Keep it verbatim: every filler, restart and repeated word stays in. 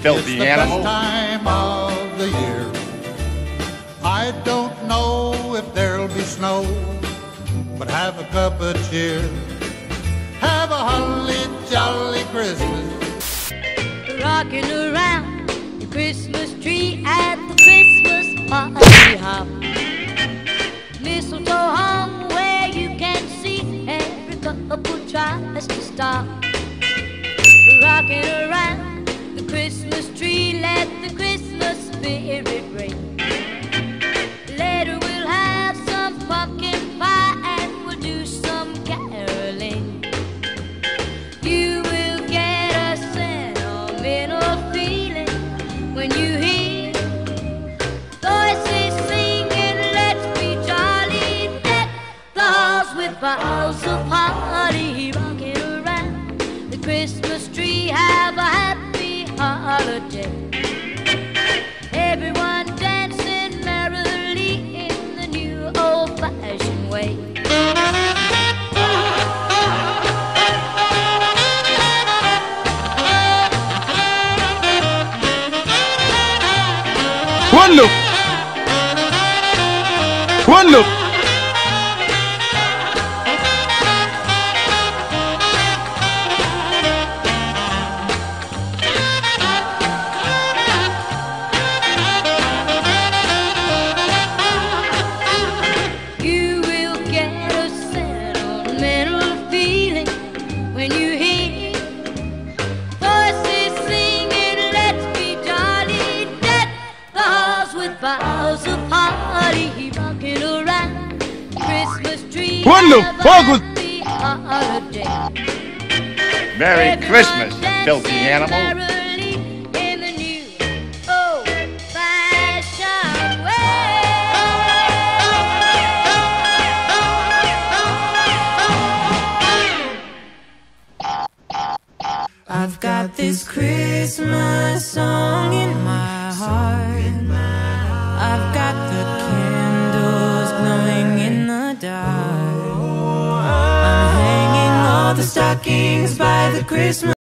filthy animal. It's the best time of the year. I don't know if there'll be snow, but have a cup of cheer. Have a holly jolly Christmas. Rocking around the Christmas tree at the Christmas party hop. Mistletoe hung where you can see every couple tries to stop. Rocking around the Christmas tree, let the Christmas spirit ring. Later we'll have some pumpkin pie and we'll do some caroling. You will get a sentimental feeling when you hear voices singing, let's be jolly deck the halls with boughs of holly. Rocking around the Christmas tree, have a happy holiday. One look, one look. You will get a sentimental feeling when you hear voices singing, let's be jolly dead the halls with boughs of holly. Rocking around the Christmas tree, One look, focus. Merry Everyone Christmas, filthy animal. In the new old-fashioned way. I've got this Christmas song in my heart. I've got the candles glowing in the dark. I'm hanging all the stockings by the Christmas